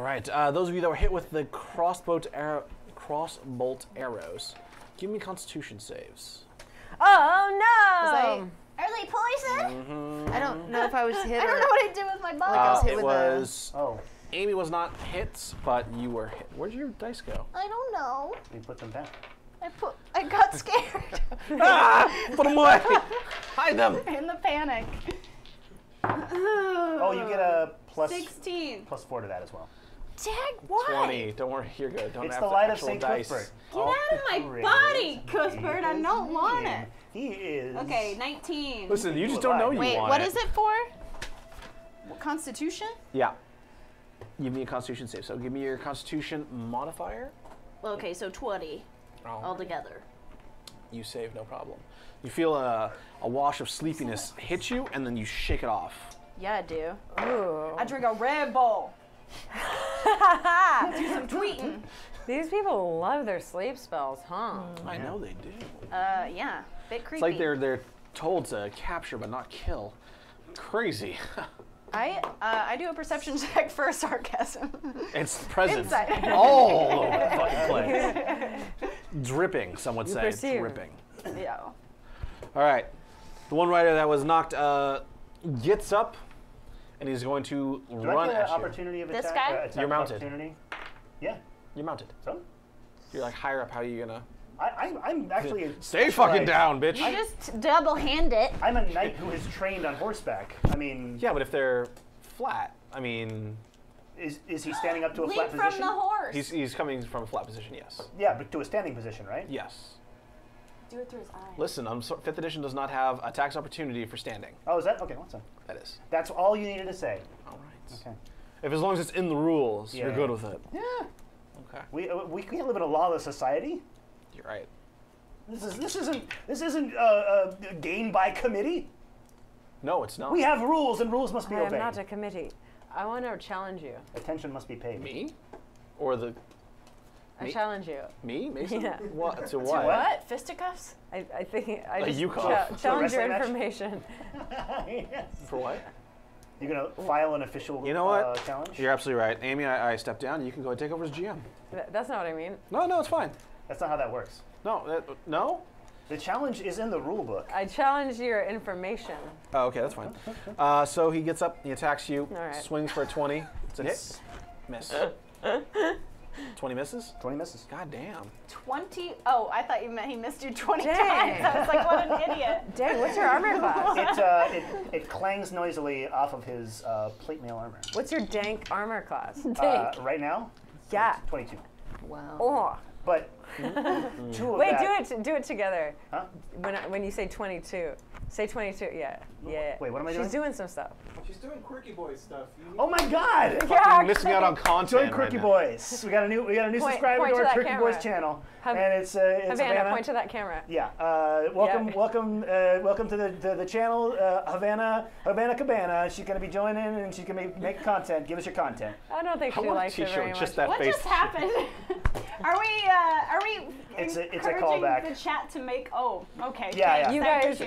All right, those of you that were hit with the crossbolt arrows, give me Constitution saves. Oh no! Early poison? Mm-hmm. I don't know if I was hit. I don't know what I did with my body. Like I was hit with was. Oh. Amy was not hit, but you were hit. Where'd your dice go? I don't know. You put them back. I got scared. Put them away. Hide them. In the panic. Oh, you get a plus 16. Plus 4 to that as well. Dag, what? 20. Don't worry, you're good. Don't it's have the light of St. Cuthbert. Get out of my body, Cuthbert. I don't want it. He is. Okay, 19. Listen, you just don't know you want it. Wait, what is it for? Constitution? Yeah. Give me a Constitution save. So give me your Constitution modifier. Well, okay, so 20 altogether. You save, no problem. You feel a wash of sleepiness hit you, and then you shake it off. Yeah, I do. Ooh. I drink a Red Bull. Do some tweeting. These people love their sleep spells, huh? I know they do. Yeah, bit creepy. It's like they're told to capture but not kill. Crazy. I do a perception check for a sarcasm. It's present all over the fucking place. Dripping, some would say. Dripping. Yeah. All right. The one rider that was knocked gets up, and he's going to run at you. Opportunity of attack? This guy? You're mounted. Opportunity? Yeah. You're mounted. So? You're like higher up. How are you gonna? I'm actually. Stay fucking down, bitch. You just double hand it. I'm a knight who is trained on horseback. I mean. Yeah, but if they're flat, I mean. Is he standing up to a flat position? Leap from the horse. He's coming from a flat position. Yes. Yeah, but to a standing position, right? Yes. Do it through his eye. Listen, Fifth Edition does not have attacks opportunity for standing. Oh, is that okay? What's that? That is. That's all you needed to say. All right. Okay. If as long as it's in the rules, you're good with it. Yeah. Okay. We can't live in a lawless society. You're right. This isn't gained by committee. No, it's not. We have rules, and rules must be obeyed. I am not a committee. I want to challenge you. Attention must be paid. Me, or the. I challenge you. Me, Mason? Yeah. What? To what? To what? Fisticuffs? I think I just challenge your information. Yes. For what? You're going to file an official challenge? You're absolutely right. Amy, I stepped down. You can go and take over as GM. That's not what I mean. No, it's fine. That's not how that works. No, no? The challenge is in the rule book. I challenge your information. Oh, okay, that's fine. So he gets up, he attacks you, swings for a 20. It's a hit. Miss. 20 misses? 20 misses. God damn. 20? Oh, I thought you meant he missed you 20 times. I was like, what an idiot. Dang, what's your armor class? It clangs noisily off of his plate mail armor. What's your dank armor class? Dank. Right now? Yeah. 22. Wow. Oh. But two of Wait, do it together. Huh? When you say 22. Say 22, yeah. Wait, what am I doing? She's doing some stuff. She's doing Quirky Boys stuff. Oh my God! Fucking missing out on content. Doing Quirky Boys. We got a new subscriber to our Quirky Boys channel, and it's Havana. Point to that camera. Yeah. Welcome to the channel, Havana Cabana. She's gonna be joining, and she's gonna make content. Give us your content. I don't think she likes it very much. What just happened? Are we? It's a callback. The chat to make. Oh, okay. Yeah. You guys.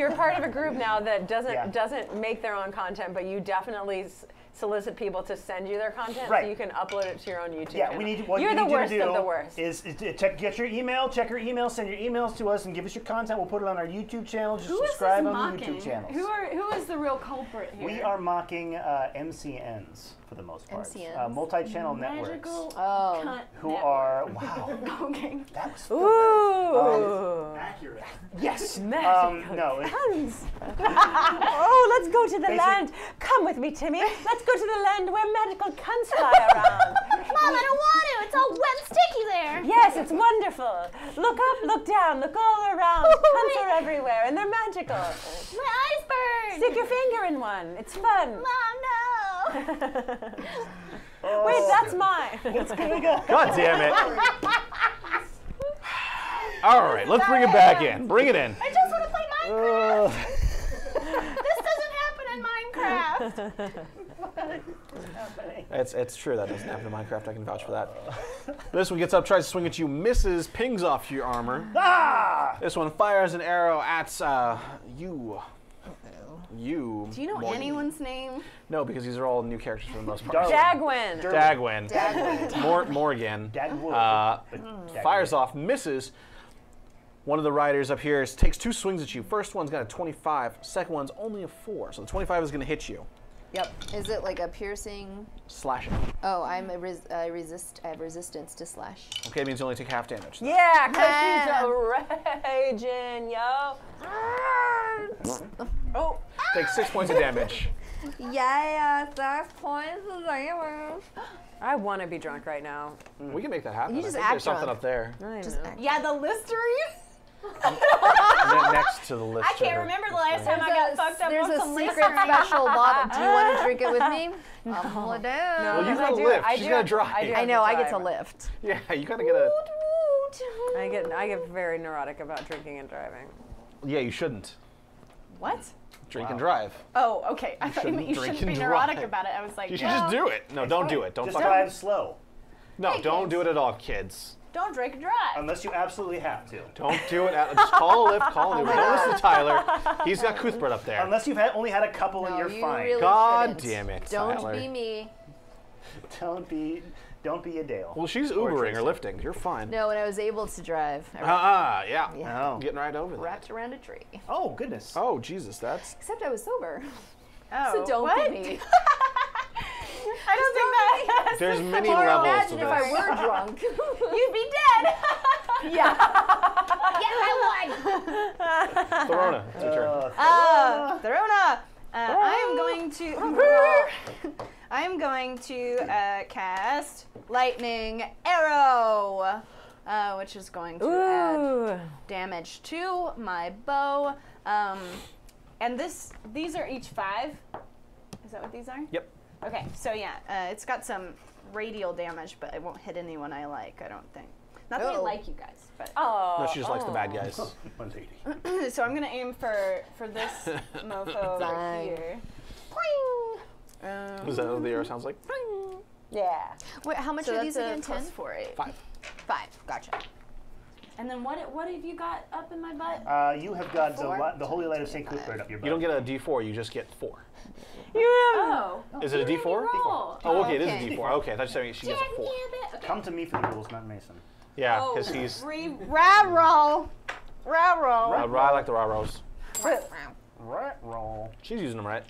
You're part of a group now that doesn't make their own content, but you definitely solicit people to send you their content so you can upload it to your own YouTube channel. What you need to do is get your email, check your email, send your emails to us, and give us your content. We'll put it on our YouTube channel. Just subscribe on the YouTube channel. Who is the real culprit here? We are mocking MCNs for the most part. MCNs. Multi-channel networks. Okay. That was accurate. Yes. No. Oh, let's go to the land. Come with me, Timmy. Let's go to the land where magical cunts fly around. Mom, I don't want to. It's all wet and sticky there. Yes, it's wonderful. Look up, look down, look all around. Cunts are everywhere, and they're magical. My eyes burn. Stick your finger in one. It's fun. Mom, no. Oh. Wait, that's mine. It's gonna go. God damn it. All right, let's bring it back in. Bring it in. I just want to play Minecraft. This doesn't happen in Minecraft. It's true, that doesn't happen in Minecraft. I can vouch for that. This one gets up, tries to swing at you, misses, pings off your armor. Ah! This one fires an arrow at you. you. Do you know anyone's name? No, because these are all new characters for the most part. Dagwen. Dagwen. Fires off, misses. One of the riders up here takes two swings at you. First one's got a 25, second one's only a 4, so the 25 is going to hit you. Yep. Is it like a piercing? Slashing. Oh, I have resistance to slash. Okay, it means you only take half damage. Though. Yeah, because she's a raging, yo. Oh. Take 6 points of damage. Yeah, 6 points of damage. I want to be drunk right now. We can make that happen. You just act drunk. There's something up there. Yeah, the Listerine. Next to the list. I can't remember the last time I got fucked up. There's a secret special bottle. Do you want to drink it with me? No. I'm pulling down. No, well, you gotta lift. She's gotta drive. I know. I get to lift. Yeah, you gotta get a. I get very neurotic about drinking and driving. Yeah, you shouldn't. What? Drink and drive. Oh, okay. I thought you meant you shouldn't be neurotic about it. I was like, you should just do it. No, don't do it. Don't fucking drive slow. No, don't do it at all, kids. Don't drink and drive. Unless you absolutely have to. Don't do it. Just call a lift, call an Uber. Don't listen to Tyler. He's got Cuthbert up there. Unless you've only had a couple and you're fine. Really God damn it, don't Tyler. Be me. Don't be a Dale. Well, she's Ubering or lifting. You're fine. No, and I was able to drive. Yeah. Getting right over there. Wrapped around a tree. Oh, goodness. Oh, Jesus, that's... Except I was sober. Oh, so don't be me. I don't think that. There's many levels. Imagine if I were drunk, you'd be dead. Yeah. Yes, I would. Therona, it's your turn. Therona. I am going to cast lightning arrow, which is going to add damage to my bow. And these are each 5. Is that what these are? Yep. Okay, so yeah, it's got some radial damage, but it won't hit anyone I like, I don't think. Not that I like you guys, but... Oh, no, she just likes the bad guys. 180. So I'm going to aim for this mofo over here. Is that what the arrow sounds like? Yeah. Wait, how much are these again? 10? 4, 8. 5. Gotcha. And then what have you got up in my butt? You have got the holy light of St. Cuthbert up your butt. You don't get a D4, you just get 4. You Is it a D4? D4. Oh, okay, it is a D4. Okay, I thought you said she gets a 4. Okay. Come to me for the rules, not Mason. Yeah, because he's... Rah roll. I like the rah rolls. Rah roll. She's using them right.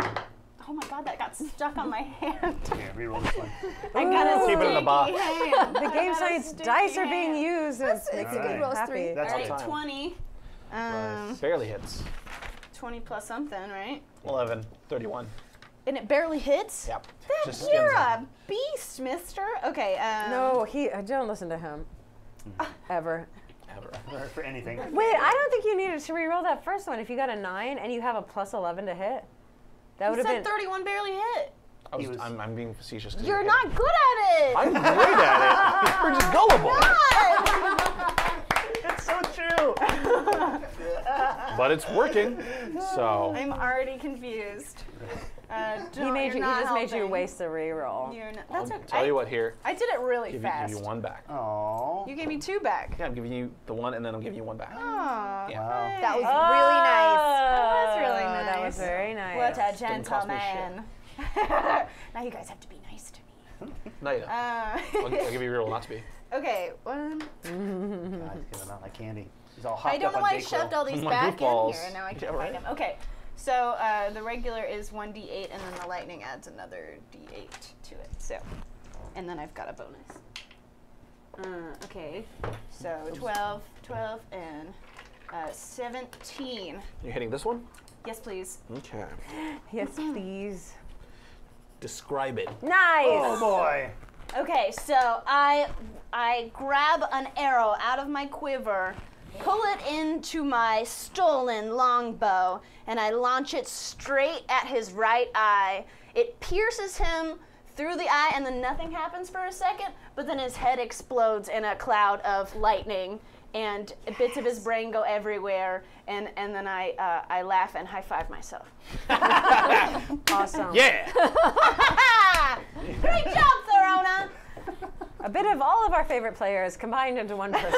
Oh my God, that got stuck on my hand. Yeah, reroll this one. I gotta keep it in the box. The game science dice are being used. That's a good roll. Happy. That's all right, 20. Barely hits. 20 plus something, right? 11, 31. And it barely hits? Yep. You're a beast, mister. Okay. No, don't listen to him. Ever. Ever. For anything. Wait, I don't think you needed to reroll that first one. If you got a 9 and you have a plus 11 to hit. That would have been 31 barely hit. I'm being facetious. You're not good at it. I'm great at it. You're just gullible. It's so true. But it's working. So I'm already confused. He just made you waste the reroll. That's okay. Tell you what, here. I did it really fast. Give you one back. Oh. You gave me 2 back. Yeah, I'm giving you the 1, and then I'm giving you 1 back. Oh. Yeah. Wow. That was really nice. That was really nice. That was very nice. What a gentleman. Now you guys have to be nice to me. No, you don't. I'll give you a reroll not to be. Okay. God's giving out like candy. He's all hopped up on Dayquil. I don't know why I shoved all these back in here, and now I can't find them. Okay. So the regular is 1d8, and then the lightning adds another d8 to it. So, and then I've got a bonus. Okay, so 12, and 17. You're hitting this one? Yes, please. Okay. Yes, please. Describe it. Nice. Oh boy. Okay, so I grab an arrow out of my quiver. Pull it into my stolen longbow, and I launch it straight at his right eye. It pierces him through the eye, and then nothing happens for a second, but then his head explodes in a cloud of lightning, and bits of his brain go everywhere, and then I laugh and high-five myself. Awesome. Yeah! Great job, Therona! bit of all of our favorite players combined into one person.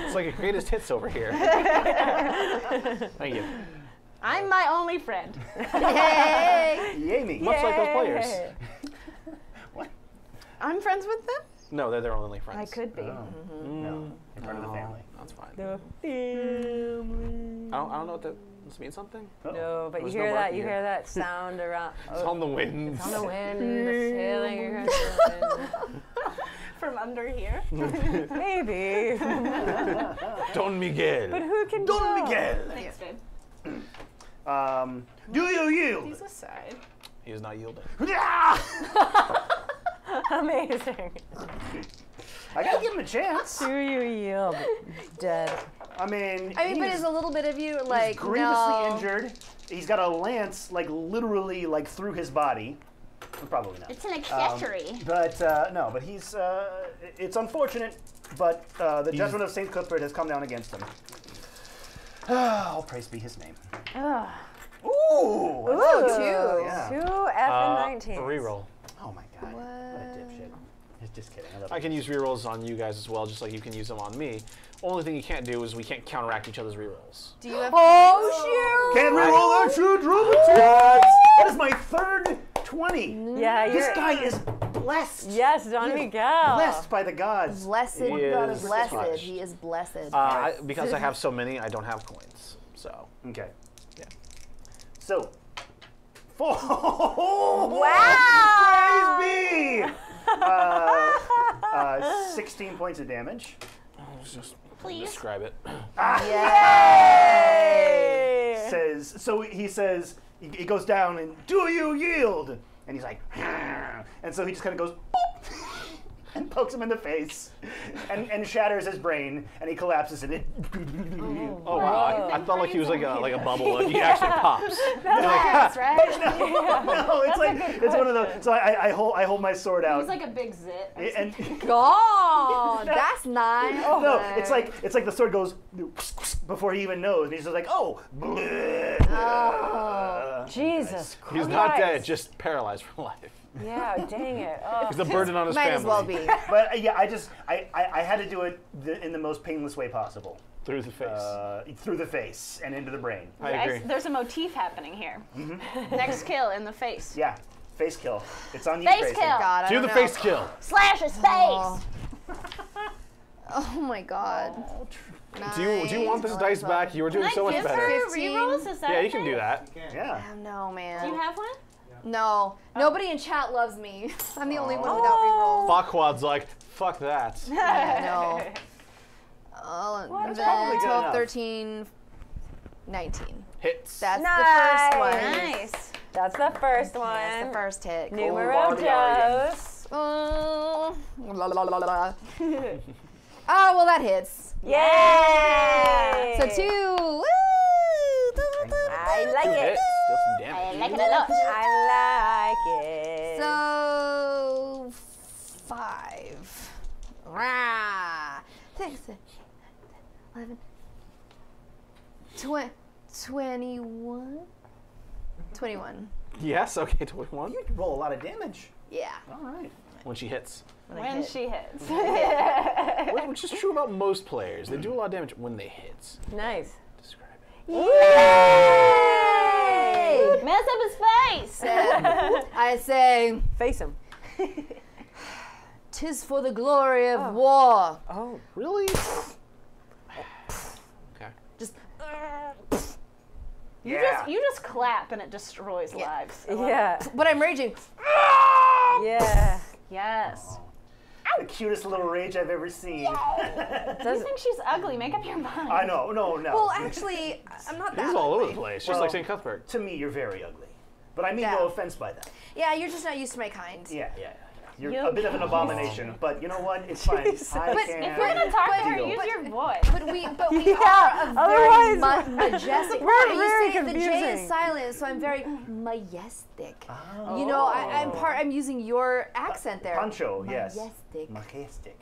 It's like a greatest hits over here. Thank you. I'm my only friend. Yay! Yay me. Much like those players. What? I'm friends with them? No, they're their only friends. I could be. Oh. Mm-hmm. No, they're part of the family. That's fine. The family. I don't know what that. Does it mean something? No, but you hear that. You hear that sound around. It's on the wind. It's on the wind. It's sailing. You're hearing the wind. From under here. Maybe. Don Miguel. But who can Don know? Miguel. Thanks, babe. Do you yield? He's aside. He is not yielding. Amazing. I gotta give him a chance. Do you yield? Dead. I mean, but is a little bit of you like he's grievously injured? He's got a lance, like literally, like through his body. Probably not. It's an accessory. No, but he's. It's unfortunate, but the judgment of St. Cuthbert has come down against him. All praise be his name. Ooh. Two F and 19. Reroll. Oh my God. What a dipshit. Just kidding. I can use rerolls on you guys as well, just like you can use them on me. Only thing you can't do is we can't counteract each other's rerolls. Do you have shoot! Can't reroll our true druids! That is my third 20. Yeah, this guy is blessed. Yes, Don Miguel. Blessed by the gods. Blessed. God is blessed. He is blessed. Because I have so many, I don't have coins. So. Okay. Yeah. So. 4. Wow! Praise be! 16 points of damage. Please describe it. Yay! So he says it goes down and do you yield? And he's like, Hah! And so he just kind of goes boop, and pokes him in the face and shatters his brain and he collapses and it. Oh wow! I felt like he was like a bubble. Like he actually pops. That's right. No, it's like it's one of those. So I hold my sword out. He's like a big zit. And oh, that's nice. No, it's like the sword goes before he even knows. And he's just like oh Jesus Christ. He's not dead. Just paralyzed for life. Yeah, dang it. Oh. It's a burden on his family. Might as well be. But yeah, I had to do it in the most painless way possible. Through the face. Through the face and into the brain. I agree. There's a motif happening here. Mm-hmm. Next kill in the face. Yeah, face kill. It's on you. Face kill. God, do the face kill. Slash his face. Oh my God. Oh, nice. Do you want this dice back? You were doing so much better. Can I give her rerolls? Is that yeah, you can do that. Yeah. Oh, no, man. Do you have one? No. Oh. Nobody in chat loves me. I'm the only one without rerolls. Fuckwad's like, fuck that. Yeah, no. 12, 13, 19. Hits. That's the first one. Nice. That's the first one. That's the first hit. Numero dos. Oh, well, that hits. Yay! So 2. Woo! I like it. I like it a lot. I like it. So 5. Rah. 6, 11, 21. 21. Yes, okay, 21. You roll a lot of damage. Yeah. All right. When she hits. When she hits. Which is true about most players. They do a lot of damage when they hit. Nice. Describe it. Yay! Mess up his face! I say, face him. 'Tis for the glory of war. Oh, really? Okay. Just. You just clap and it destroys lives. Yeah. But I'm raging. Yeah. Yes. The cutest little rage I've ever seen. You think she's ugly? Make up your mind. I know, no. Well, actually, I'm not that. She's all over the place. She's like St. Cuthbert. To me, you're very ugly, but I mean no offense by that. Yeah, you're just not used to my kind. Yeah. You're a bit of an abomination, but you know what? It's fine. If you're gonna talk to her, use your voice. But we are a very majestic. You say the J is silent, so I'm very majestic. Oh. You know, I'm using your accent there. Pancho, yes. Majestic.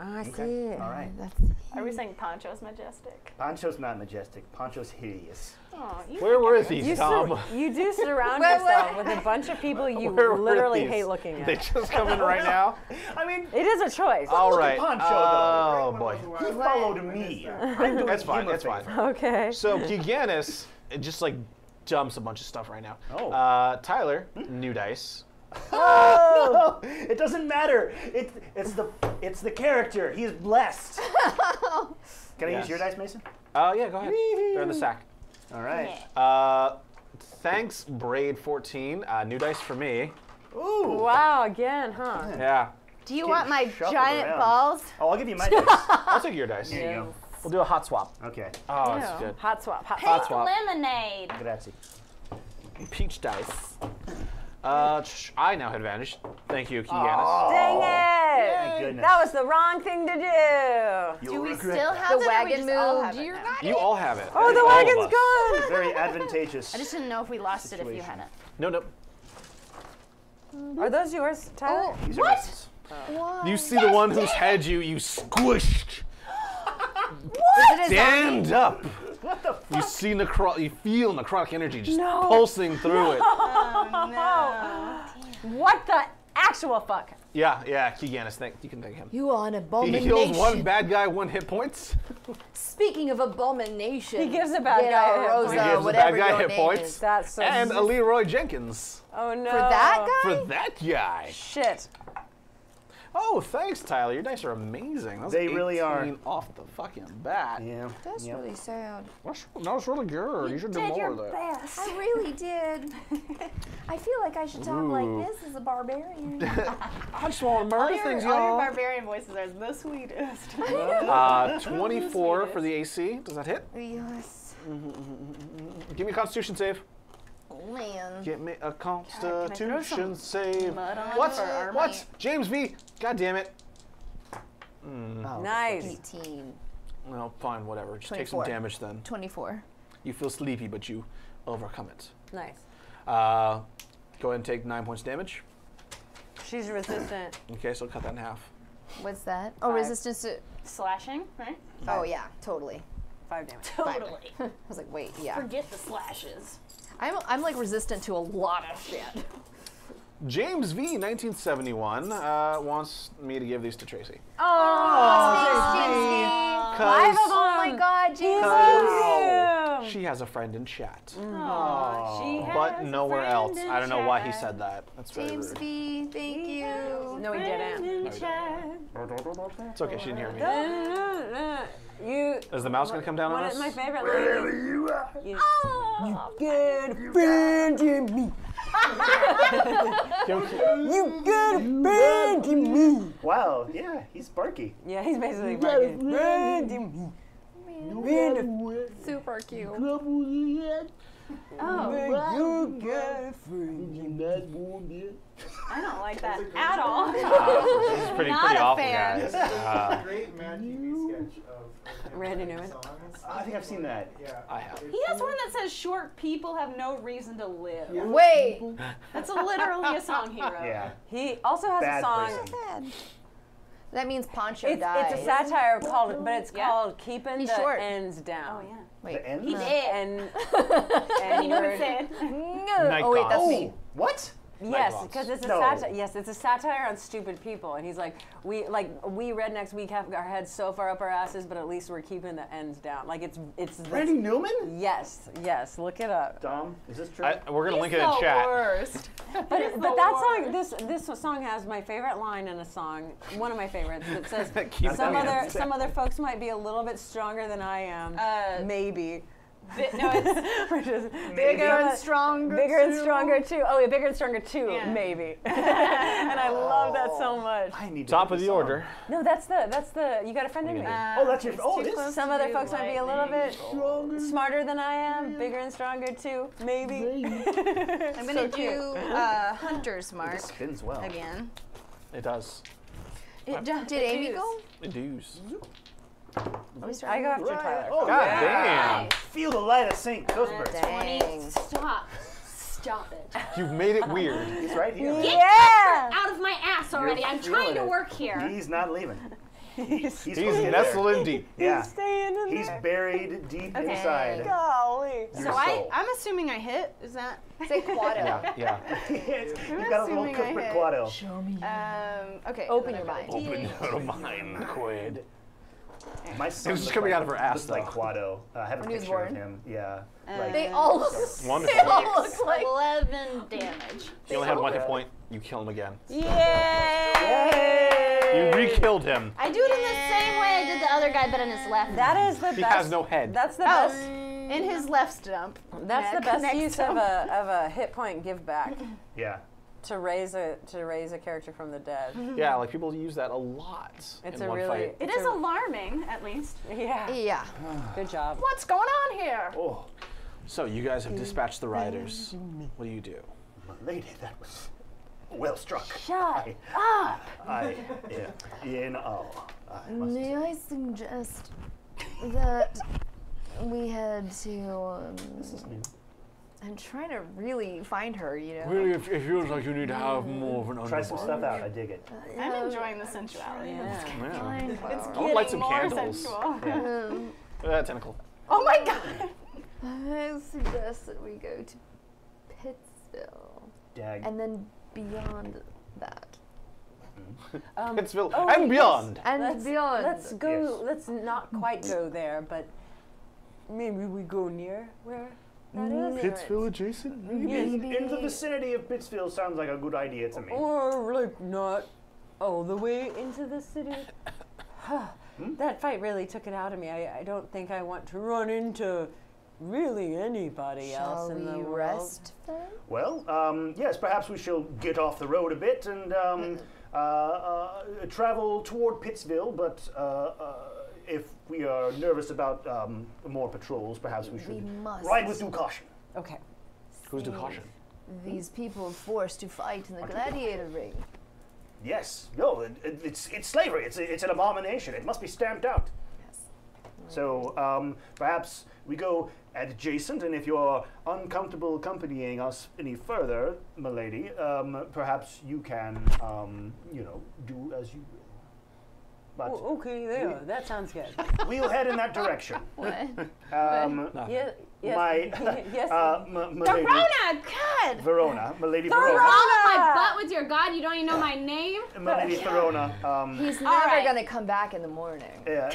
Oh, I see it. All right. That's Are we saying Poncho's majestic? Poncho's not majestic. Poncho's hideous. Oh, where were these, Tom? You do surround yourself with a bunch of people you literally hate looking at. They just come in right now? I mean, it is a choice. All right. Poncho, though. Oh, boy. He followed me. That's fine. That's fine. Okay. So, Giganus just, like, dumps a bunch of stuff right now. Oh. Tyler, new dice. Oh. No, it doesn't matter. It's the character. He's blessed. Can I use your dice, Mason? Oh yeah, go ahead. They're in the sack. All right. Yeah. Thanks, Braid 14. New dice for me. Ooh. Wow. Again, huh? Yeah. Do you want my giant balls? Oh, I'll give you my dice. I'll take your dice. There you go. We'll do a hot swap. Okay. Oh, ew. That's good. Hot swap. Hot swap. Lemonade. Grazie. Peach dice. I now had advantage. Thank you, Kianis. Oh, dang it! Yay. That was the wrong thing to do. You'll do we still have the wagon moved? You all have it. Oh, the wagon's gone. Very advantageous. I just didn't know if we lost it if you had it. No, no. Are those yours, Tyler? Oh, what? You see the one who's had you squished. What? Stand up. What the fuck? You see you feel necrotic energy just pulsing through it. Oh, no. What the actual fuck? Yeah, yeah, Keganis, you can thank him. You are an abomination. He heals one bad guy, 1 hit point. Speaking of abomination. He gives a bad guy a Rosa, he gives whatever a bad guy hit points. That's so and a Leroy Jenkins. Oh, no. For that guy? For that guy. Shit. Oh, thanks, Tyler. Your dice are amazing. That's they really are. Off the fucking bat. Yeah. That's really sad. That was really good. You should do more of that. I really did. I feel like I should talk like this as a barbarian. I just want to murder things, y'all. All your barbarian voices are the sweetest. 24 for the AC. Does that hit? Yes. Give me a Constitution save. Man. Get me a Constitution save. What? James V. God damn it. Oh, nice. 18. Well, fine, whatever. Just 24. Take some damage then. 24. You feel sleepy, but you overcome it. Nice. Go ahead and take 9 points damage. She's resistant. Okay, so cut that in half. What's that? Oh, resistance to slashing, right? Oh yeah, totally. 5 damage. Totally. I was like, wait, yeah. Forget the slashes. I'm like resistant to a lot of shit. James V, 1971, wants me to give these to Tracy. Oh, James V! Oh my God, James V! She has a friend in chat. Oh, she has but nowhere else. I don't know why he said that. That's very rude. James V, thank you. No, he didn't. It's okay, she didn't hear me. Is the mouse gonna come down on us? My favorite line. Wherever you are, you get a friend in me. You get a friend in me. Wow, yeah, he's Barky. Yeah, he's basically Barky. You get a friend in me. Super cute. Oh, you get a friend in me. I don't like that at all. This is pretty awful, guys. Great Matthew sketch of Randy Newman. I think I've seen that. Yeah. I have. He has one that says short people have no reason to live. Yeah. Wait. That's literally a song he wrote. Yeah. He also has a song. That means Poncho died. It's a satire called, but it's called Keeping the Ends Down. Oh, yeah. Wait. The ends? He did. And you know what I'm saying? No. Oh, wait, that's me. What? Yes, because it's a satire. Yes, it's a satire on stupid people, and he's like we rednecks, we have our heads so far up our asses, but at least we're keeping the ends down. Like it's Randy Newman. Yes, yes. Look it up. Dom, is this true? We're gonna link it in chat. Worst. But that song, this song has my favorite line in a song, one of my favorites that says some other folks might be a little bit stronger than I am, maybe. No, it's bigger and stronger too. Oh, yeah, bigger and stronger too, maybe. And I love that so much. I need to top of the order. No, that's the. You got a friend in me. Oh, that's your. Oh, this. Some other folks might be a little bit smarter than I am. Yeah. Bigger and stronger too, maybe. I'm gonna do Hunter's Mark. It spins well again. It does. Did Amy go? It does. I go after Tyler. Oh, God damn. Nice. Feel the light of St. Cuthbert. Stop. Stop it. You've made it weird. He's right here. Get Cuthbert out of my ass already. I'm trying to work here. He's not leaving. He's nestled in deep. Yeah. He's staying in there. He's buried deep inside. Golly. So I'm assuming I hit. Is that? Say quado. Yeah. You got a little Cuthbert quado. Show me. Okay. Open your mind. Open your mind, Quid. My son, it was just coming out of her ass, like Quado. I have a picture of him. Yeah. Like, they all look like 11 damage. You only had one hit point. You kill him again. Yay! You re-killed him. I do it in the same way I did the other guy, but in his left. That is the best. He has no head. That's the best. In his left stump. That's the best use of a hit point give back. Yeah. To raise a character from the dead. Yeah, like people use that a lot. It's in a really fight. It is alarming, at least. Yeah. Yeah. Good job. What's going on here? Oh, so you guys have dispatched the riders. What do you do? My lady, that was well struck. Shut up. In awe. May I suggest that we head to? This is new. I'm trying to really find her, you know. Really, it feels like you need to have more of an understanding. Try some stuff out. I dig it. I'm enjoying the sensuality. Yeah. It's getting light some more sensual. Yeah. Tentacle. Oh my god! I suggest that we go to Pittsville. Dag. And then beyond that. Pittsville and beyond. And beyond. Let's go. Yes. Let's not quite go there, but maybe we go near where. Pittsville adjacent? Maybe. In the vicinity of Pittsville sounds like a good idea to me. Or, like, not all the way into the city. That fight really took it out of me. I don't think I want to run into really anybody else in the world. Shall we rest then? Well, yes, perhaps we shall get off the road a bit and travel toward Pittsville, but... if we are nervous about more patrols, perhaps we should ride with due caution. Okay. Who's due caution? These people forced to fight in the gladiator ring. Yes. No, it's slavery. It's an abomination. It must be stamped out. Yes. So perhaps we go adjacent, and if you're uncomfortable accompanying us any further, milady, perhaps you can, you know, do as you will. Oh, okay, there. That sounds good. We'll head in that direction. What? Therona, God. Verona, my lady Verona. You're all up my butt with your God. You don't even know my name. My lady Therona. He's never gonna come back in the morning. Yeah.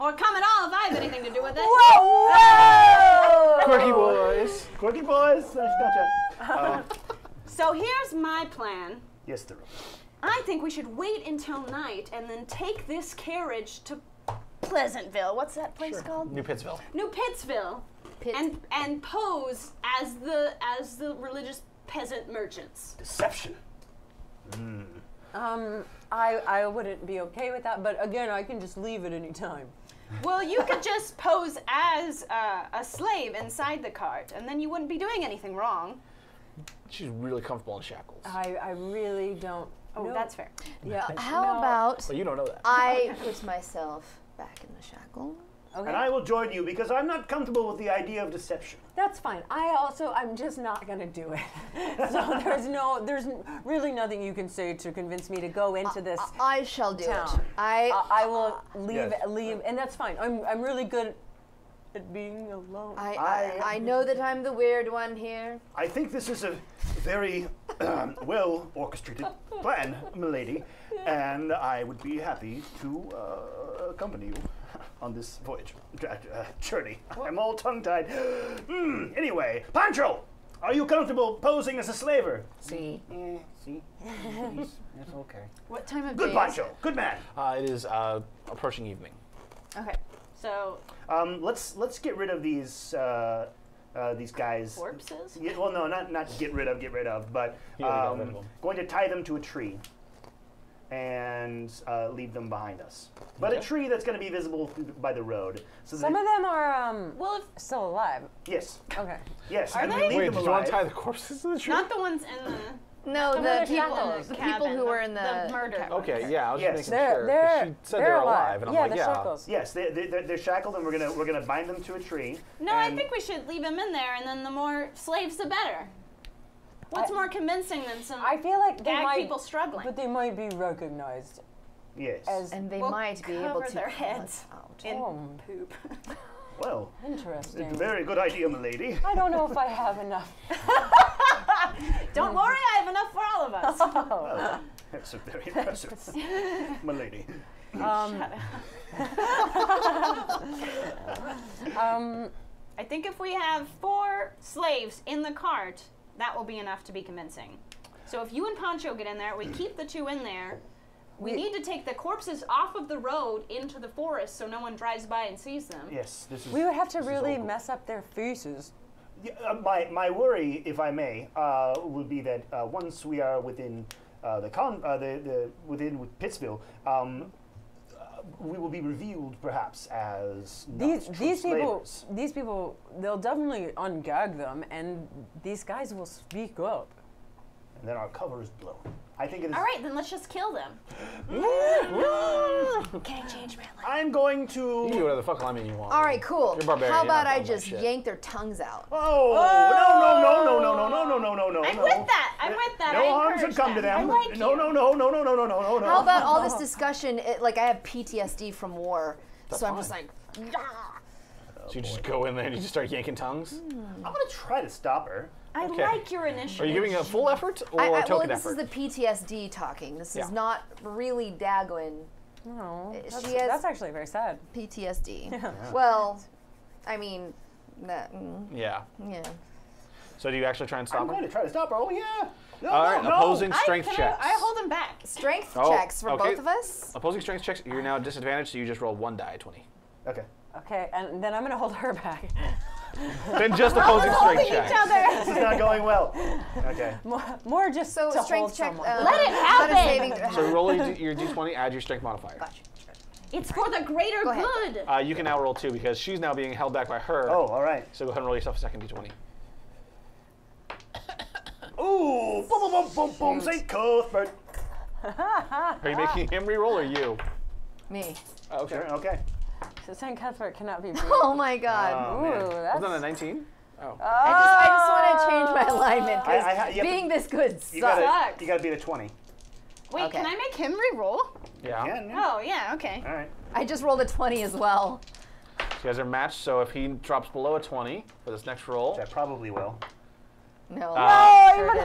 Or come at all if I have anything to do with it. Whoa! Whoa! Quirky boys. Quirky boys. Gotcha. So here's my plan. Yes, Therona. I think we should wait until night and then take this carriage to Pleasantville. What's that place called? New Pittsville. New Pittsville. And pose as the religious peasant merchants. Deception. Mm. I wouldn't be okay with that, but again, I can just leave at any time. Well, you could just pose as a slave inside the cart, and then you wouldn't be doing anything wrong. She's really comfortable in shackles. I really don't. Oh, no. That's fair. Yeah. How about you don't know that. I put myself back in the shackle. Okay. And I will join you because I'm not comfortable with the idea of deception. That's fine. I'm just not going to do it. So there's really nothing you can say to convince me to go into this. I shall do it. I will leave, and that's fine. I'm really good at being alone. I know that I'm the weird one here. I think this is a very well orchestrated plan, milady, and I would be happy to accompany you on this voyage, journey. What? I'm all tongue-tied. Anyway, Pancho, are you comfortable posing as a slaver? See, see, that's okay. What time of day? Good Pancho, good man. It is approaching evening. Okay, so let's get rid of these guys. Corpses? Yeah, well, no, not get rid of, but going to tie them to a tree and leave them behind us. But a tree that's going to be visible by the road. So some of them are still alive. Yes. Okay. Yes. Are they? Wait, do you want to tie the corpses to the tree? Not the ones in the. No, the people who were in the murder. Okay. Yeah. I was just making sure. She said they're alive, and I'm like, yeah. Yes, they're shackled, and we're gonna bind them to a tree. No, I think we should leave them in there, and then the more slaves, the better. What's more convincing than some? I feel like gag people struggling. But they might be recognized Yes. As and they might be able to their heads out in poop. Well, interesting. It's a very good idea, milady. I don't know if I have enough. Don't worry, I have enough for all of us. Oh. Well, that's a very impressive, milady. I think if we have 4 slaves in the cart, that will be enough to be convincing. So if you and Pancho get in there, we keep the 2 in there. We need to take the corpses off of the road into the forest so no one drives by and sees them. Yes, this is. We would have to really mess up their faces. Yeah, my worry, if I may, would be that once we are within within Pittsville, we will be revealed perhaps as these people. These people, they'll definitely ungag them, and these guys will speak up. And then our cover is blown. I think it is. All right, then let's just kill them. Can I change my life? I'm going to. You do whatever the fuck you want. All right, cool. You're barbarian. How about I just yank their tongues out? Oh, no. I'm with that. I'm with that. No harm should come to them. No. How about all this discussion? Like I have PTSD from war, so I'm just like. So you just go in there and you just start yanking tongues? I'm gonna try to stop her. I like your initiative. Are you giving a full effort or a token effort? This is the PTSD talking. This is not really Dagwen. No, that's actually very sad. PTSD. Yeah. Yeah. Well, I mean, that. Yeah. Yeah. So do you actually try and stop her? I'm going to try to stop her. Oh yeah. No, all right. No, opposing strength checks. I hold them back. Strength checks for both of us. Opposing strength checks. You're now disadvantaged, so you just roll 1 die, 20. Okay. Okay, and then I'm going to hold her back. Then just opposing strength checks. This is not going well. Okay. More just so to strength check. Let it happen. So roll your d20, add your strength modifier. Gotcha. It's for the greater good. You can now roll 2 because she's now being held back by her. Oh, all right. So go ahead and roll yourself a second d20. Ooh, boom, boom, boom, boom, St. Cuthbert. Are you making him re-roll or you? Me. Okay. Sure, okay. So St. Cuthbert cannot be beat. Oh my God! Ooh, that's not a 19. Oh. I just want to change my alignment because being this good sucks. You got to beat a 20. Wait, can I make him re-roll? Yeah. Oh yeah. Okay. All right. I just rolled a 20 as well. So you guys are matched. So if he drops below a 20 for this next roll, which I probably will. No.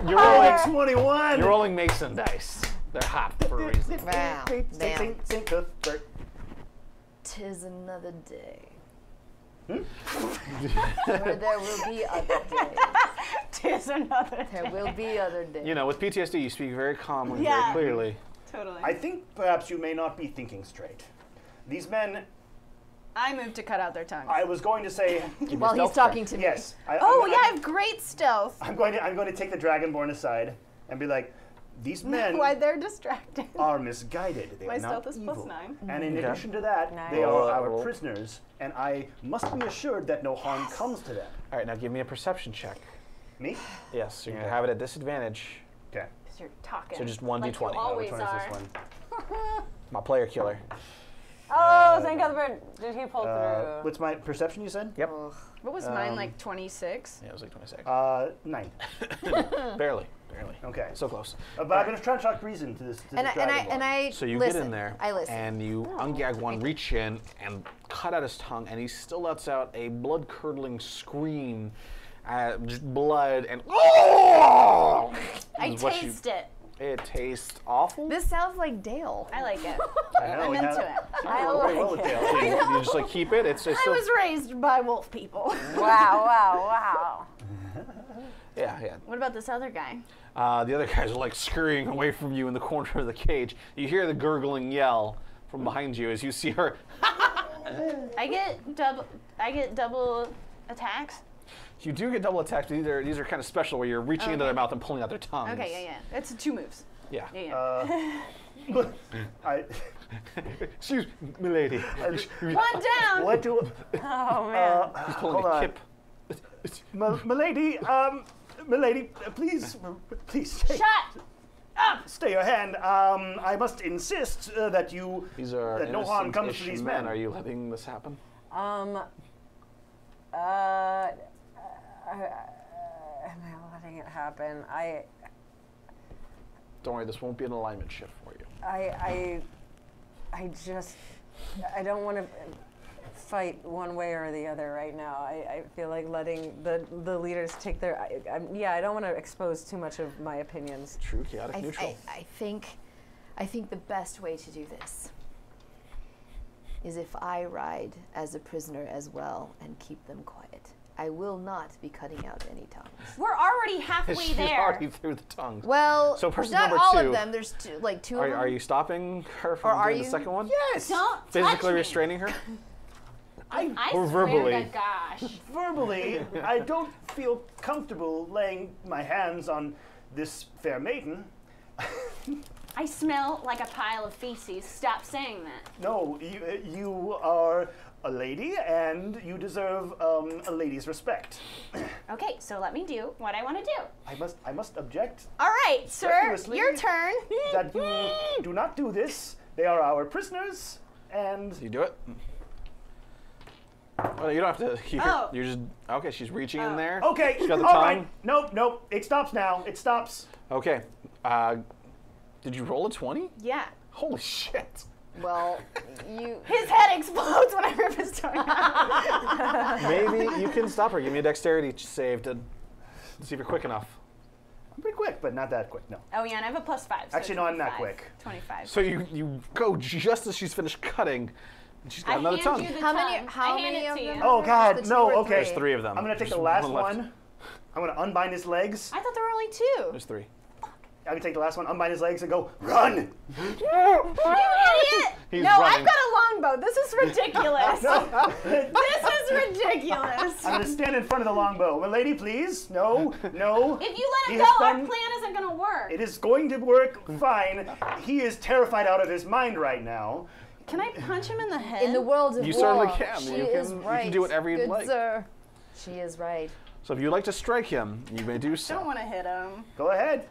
You're rolling 21. You're rolling Mason dice. They're hot for a reason. Wow. Damn. St. Cuthbert. 'Tis another day. Where there will be other days. 'Tis another day. There will be other days. You know, with PTSD, you speak very calmly, very clearly. Totally. I think perhaps you may not be thinking straight. These men. I moved to cut out their tongues. I was going to say while he's talking to me. Yes. I have great stealth. I'm going to take the Dragonborn aside and be like. These men why they're distracted. Are misguided. They My are not stealth is evil. +9. And in addition to that, they are our prisoners, and I must be assured that no harm comes to them. All right, now give me a perception check. Me? Yes, you're going to have it at disadvantage. Okay. Because you're talking. So just 1d20. You always are. My player killer. Oh, St. Cuthbert, did he pull through? What's my perception, you said? Yep. What was mine, like 26? Yeah, it was like 26. 9. Barely. Barely. Okay. So close. But I'm going to try to talk reason to this. So you get in there. I listen. And you ungag one, reach in, and cut out his tongue, and he still lets out a blood-curdling scream. Just blood and... Oh! I taste it. It tastes awful. This sounds like Dale. I like it. I'm into it. I like it. You just like keep it. I was raised by wolf people. Wow. Yeah. What about this other guy? The other guys are like scurrying away from you in the corner of the cage. You hear the gurgling yell from behind you as you see her. I get double attacks. You do get double attacks. These are kind of special where you're reaching into their mouth and pulling out their tongues. Okay, yeah. It's 2 moves. Yeah. Excuse me, milady. One down. What do? Oh man. He's pulling a chip. Milady, please. Shut up! Stay your hand. I must insist that you. These are that no harm comes to these men. Are you letting this happen? Am I letting it happen? Don't worry, this won't be an alignment shift for you. I I don't want to fight one way or the other right now. I feel like letting the leaders take their, I don't want to expose too much of my opinions. True, chaotic, neutral. I think the best way to do this is if I ride as a prisoner as well and keep them quiet. I will not be cutting out any tongues. We're already halfway She's there. She's already through the tongues. Well, so person not number all two, of them. There's two, like two of them. Are you stopping her from doing the second one? Yes. Don't physically touch restraining me. Her? I or swear verbally. To gosh. Verbally, I don't feel comfortable laying my hands on this fair maiden. I smell like a pile of feces. Stop saying that. No, you are a lady, and you deserve a lady's respect. Okay, so let me do what I want to do. I must object. All right, sir, your turn. That you do not do this. They are our prisoners, and... So you do it? Well, you don't have to hear. Oh. You're just... Okay, she's reaching in there. Okay, she's got the all tongue. Right. Nope. It stops now. It stops. Okay. Did you roll a 20? Yeah. Holy shit. Well, you... His head explodes when I rip his tongue out. Maybe you can stop her. Give me a dexterity save to see if you're quick enough. I'm pretty quick, but not that quick, no. Oh, yeah, and I have a +5. So actually, no, I'm not quick. 25. So you go just as she's finished cutting, and she's got another tongue. How many of them? Oh, God, no, okay. There's 3 of them. I'm going to take the last one. I'm going to unbind his legs. I thought there were only 2. There's 3. I would take the last one, unbind his legs, and go, run! You idiot! He's no, running. I've got a longbow. This is ridiculous. No. This is ridiculous. I'm going to stand in front of the longbow. My lady, please. No. If you let him go, our plan isn't going to work. It is going to work fine. He is terrified out of his mind right now. Can I punch him in the head? In the world of you war, certainly can. You can do whatever you'd like. Sir. She is right. So if you'd like to strike him, you may do so. I don't want to hit him. Go ahead.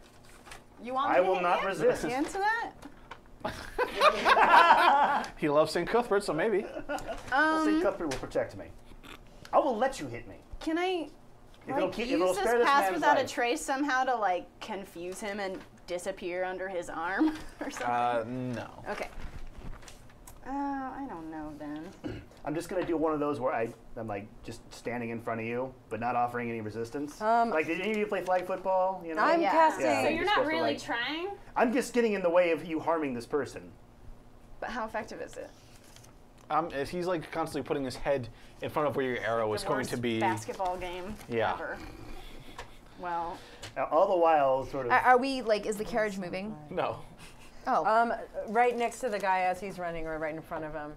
You want me I will not resist. You into that? He loves St. Cuthbert, so maybe. St. Cuthbert will protect me. I will let you hit me. Can I use this pass without a trace somehow to like confuse him and disappear under his arm or something? No. Okay. I don't know then. I'm just gonna do one of those where I'm like just standing in front of you, but not offering any resistance. Like, did any of you play flag football? You know? I'm casting. Yeah, so you're not really trying? I'm just getting in the way of you harming this person. But how effective is it? If he's like constantly putting his head in front of where your arrow is going to be. Basketball game. Yeah. Ever. Well. Now, all the while, sort of. Are we like? Is the carriage moving? No. Oh. Right next to the guy as he's running, or right in front of him.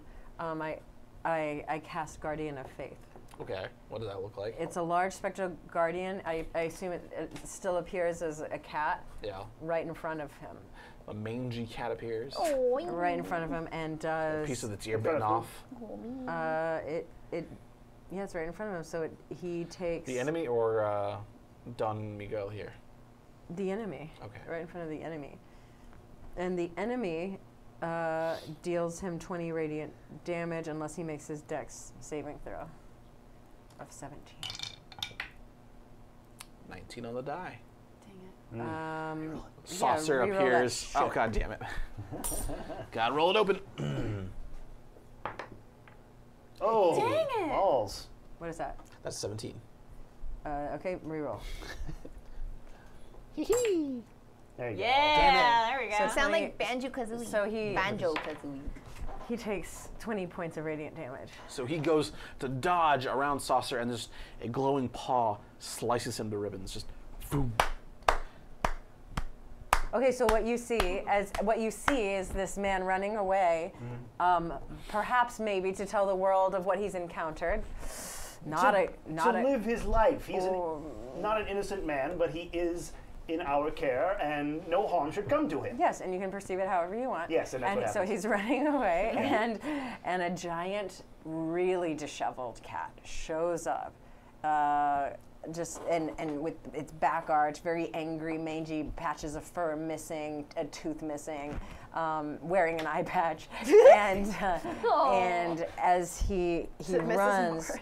I cast Guardian of Faith. Okay, what does that look like? It's a large spectral guardian. I assume it still appears as a cat. Yeah. Right in front of him. A mangy cat appears. Oh. Right in front of him and does... A piece of its ear bitten off. Yeah, it's right in front of him. So he takes... The enemy or Don Miguel here? The enemy. Okay. Right in front of the enemy. And the enemy... deals him 20 radiant damage unless he makes his dex saving throw of 17. 19 on the die. Dang it. Saucer appears. Oh, God damn it. God, roll it open. Oh, dang it. Balls. What is that? That's 17. Okay, reroll. Hee-hee. There you go. There we go. So sound like Banjo-Kazooie. So he Banjo-Kazooie. He takes 20 points of radiant damage. So he goes to dodge around Saucer, and there's a glowing paw slices him to ribbons. Just boom. Okay, so what you see is this man running away, perhaps maybe to tell the world of what he's encountered. Not to live his life. He's not an innocent man, but he is. In our care, and no harm should come to him. Yes, and you can perceive it however you want. Yes, and that's what happens. So he's running away, and a giant, really disheveled cat shows up, and with its back arch, very angry, mangy, patches of fur missing, a tooth missing, wearing an eye patch, and as he runs,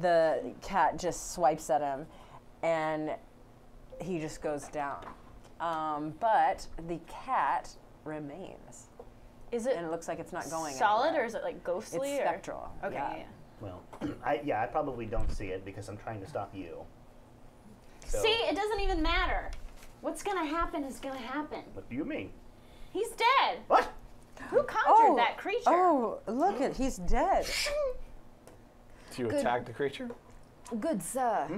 the cat just swipes at him, and he just goes down. But the cat remains. Is it? And it looks like it's not going solid anywhere. Or is it like ghostly? It's spectral. Or? Okay. Yeah. Yeah. Well, I probably don't see it because I'm trying to stop you. So. See, it doesn't even matter. What's gonna happen is gonna happen. What do you mean? He's dead. What? Who conjured that creature? Oh, look at he's dead. Do you attack the creature? Good sir,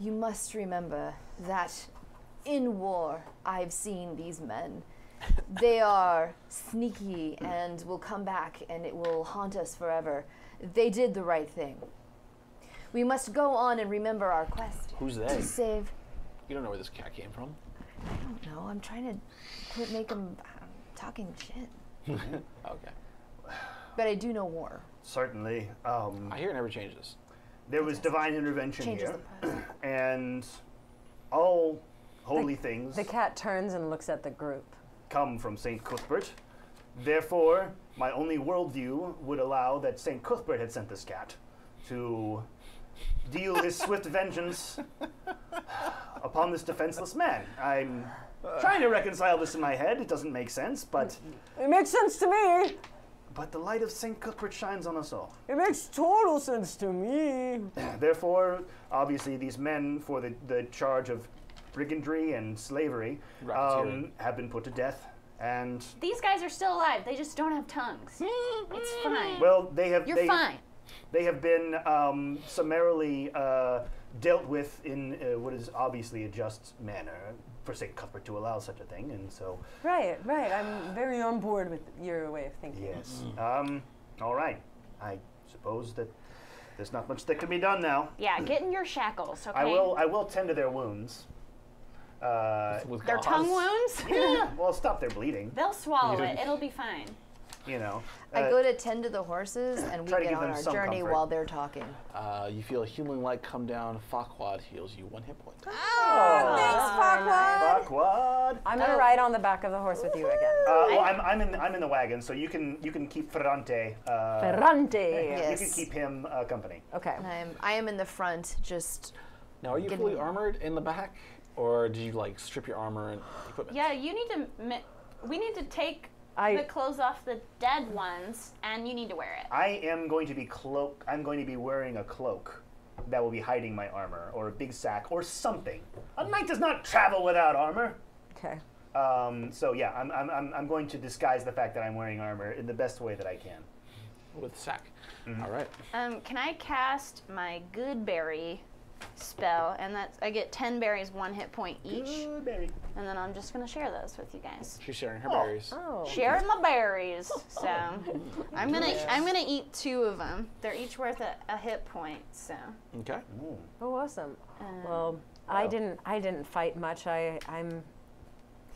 you must remember that in war I've seen these men. They are sneaky and will come back and it will haunt us forever. They did the right thing. We must go on and remember our quest. Who's they? To save. You don't know where this cat came from? I don't know. I'm trying to quit make him talking shit. Okay. But I do know war. Certainly. I hear it never changes. There was divine intervention here. And all holy things. The cat turns and looks at the group. Come from St. Cuthbert. Therefore, my only worldview would allow that St. Cuthbert had sent this cat to deal his swift vengeance upon this defenseless man. I'm trying to reconcile this in my head. It doesn't make sense, but... It makes sense to me. But the light of St. Cuthbert shines on us all. It makes total sense to me. Therefore, obviously, these men for the charge of brigandry and slavery have been put to death. And these guys are still alive. They just don't have tongues. It's fine. Well, they have. You're fine. They have been summarily dealt with in what is obviously a just manner for St. Cuthbert to allow such a thing, and so. Right, right. I'm very on board with your way of thinking. Yes. All right. I suppose that there's not much that can be done now. Yeah. Get in your shackles. Okay. I will tend to their wounds. Their tongue wounds? Yeah. Well, stop their bleeding. They'll swallow it. It'll be fine. You know. I go to tend to the horses, and we get on our journey while they're talking. You feel a healing light come down. Farquaad heals you 1 hit point. Oh, thanks, Farquaad. I'm gonna ride on the back of the horse with you again. Well, I'm in the wagon, so you can keep Ferrante. Yes. You can keep him company. Okay. I am in the front, just. Now, are you fully armored in the back? Or do you like strip your armor and equipment? Yeah, you need to. We need to take the clothes off the dead ones, and you need to wear it. I am going to be I'm going to be wearing a cloak that will be hiding my armor, or a big sack, or something. A knight does not travel without armor. Okay. So yeah, I'm going to disguise the fact that I'm wearing armor in the best way that I can. With a sack. Mm-hmm. All right. Can I cast my Goodberry spell, and that's I get 10 berries, 1 hit point each. Good berry. And then I'm just gonna share those with you guys. She's sharing her berries. Oh. Sharing my berries. So I'm gonna eat 2 of them. They're each worth a hit point. So. Okay. Ooh. Oh, awesome. Well, I didn't fight much. I am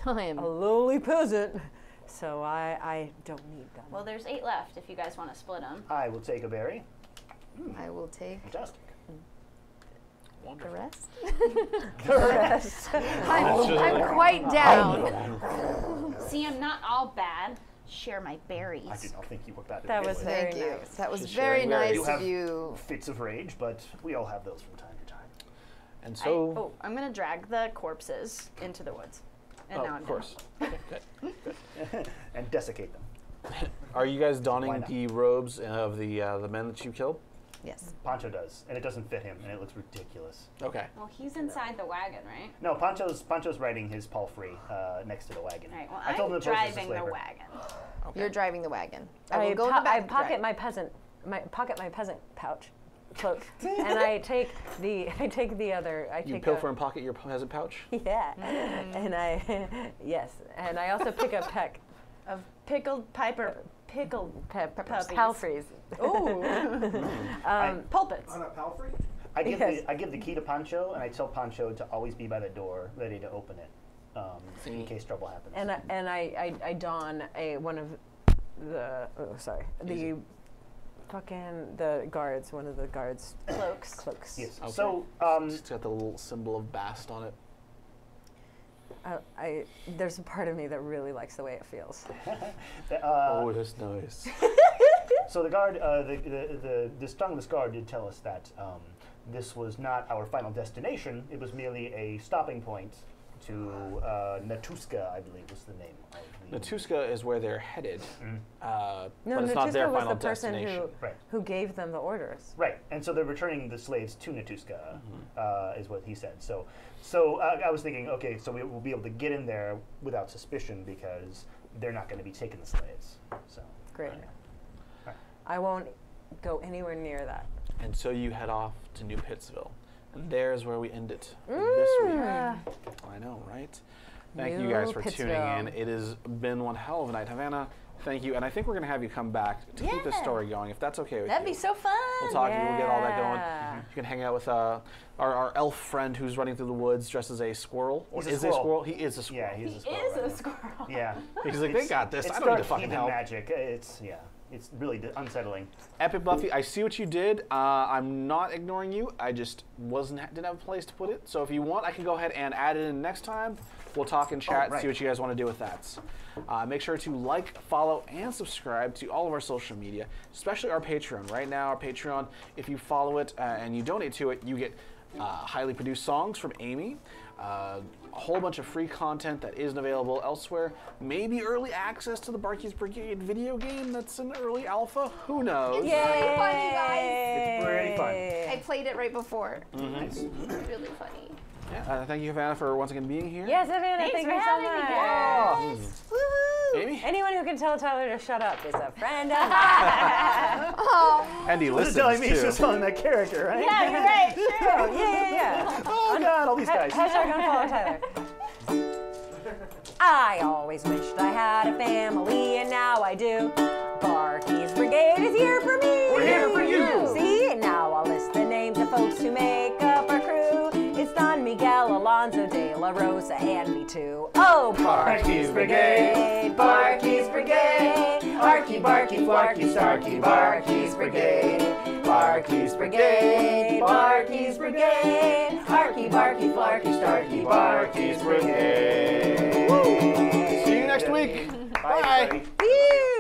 a lowly peasant, so I don't need them. Well, there's 8 left. If you guys want to split them. I will take a berry. I will take. Fantastic. Wonderful. The rest? The rest. I'm quite down. See, I'm not all bad. Share my berries. I did not think you were bad. That was very nice. That was very nice of you. Fits of rage, but we all have those from time to time. And so, I'm going to drag the corpses into the woods. And now I'm down. Okay, good. And desiccate them. Are you guys donning the robes of the men that you killed? Yes. Pancho does, and it doesn't fit him, and it looks ridiculous. Okay. Well, he's inside the wagon, right? No, Pancho's riding his palfrey next to the wagon. All right, well, I'm driving the wagon. Okay. You're driving the wagon. I pocket my peasant pouch, cloak, and I take the other. You pilfer and pocket your peasant pouch? Yeah. And I also pick a peck of pickled piper. Pickled palfreys. Ooh. Pulpits. On a palfrey? I give the key to Pancho, and I tell Pancho to always be by the door, ready to open it, in case trouble happens. And I don one of the guards cloaks. Yes. Okay. So it's got the little symbol of Bast on it. There's a part of me that really likes the way it feels. That's nice. So the guard, this tongueless guard did tell us that this was not our final destination. It was merely a stopping point to Natuska, I believe was the name of the... Natuska is where they're headed, no, but it's Natuska not their final destination. Natuska was the person who gave them the orders. Right, and so they're returning the slaves to Natuska, is what he said. So I was thinking, okay, so we'll be able to get in there without suspicion because they're not going to be taking the slaves. So great. Right. Right. I won't go anywhere near that. And so you head off to New Pittsville. And there's where we end it this week. I know, right? Thank you guys for tuning in. It has been one hell of a night. Havana, thank you. And I think we're going to have you come back to keep this story going, if that's okay with you. That'd be so fun. We'll talk to you. We'll get all that going. You can hang out with our elf friend who's running through the woods dressed as a squirrel. Or is a squirrel? He is a squirrel. Yeah, he is a squirrel. Yeah. He's like, they got this. I don't need to fucking help. It's magic. It's, yeah. It's really unsettling. Epic Buffy, I see what you did. I'm not ignoring you. I just didn't have a place to put it. So if you want, I can go ahead and add it in next time. We'll talk and chat, see what you guys want to do with that. Make sure to like, follow, and subscribe to all of our social media, especially our Patreon. Right now, our Patreon, if you follow it and you donate to it, you get highly produced songs from Amy. A whole bunch of free content that isn't available elsewhere. Maybe early access to the Barky's Brigade video game that's an early alpha. Who knows? It's really funny, guys. It's pretty fun. I played it right before. It's really funny. Yeah. Thank you, Havana, for once again being here. Yes, Havana, thank you so much. Yes. Woohoo. Amy? Anyone who can tell Tyler to shut up is a friend of mine. And he listens, too. He's just on that character, right? Yeah, right, sure. Yeah. Oh, God, all these guys. Hashtag unfollow Tyler. I always wished I had a family, and now I do. Barky's Brigade is here for me. We're here for you. See? Now I'll list the names of folks who make up our crew. It's Don Miguel Alonzo de la Rosa and me too. Oh, Barky's Brigade, Barky's Brigade, Arky, Barky, Flarky, Starky, Barky's Brigade, Barky's Brigade, Barky's Brigade, Arky, Barky, Flarky, Starky, Barky's Brigade. Woo! See you next week. Bye. Bye.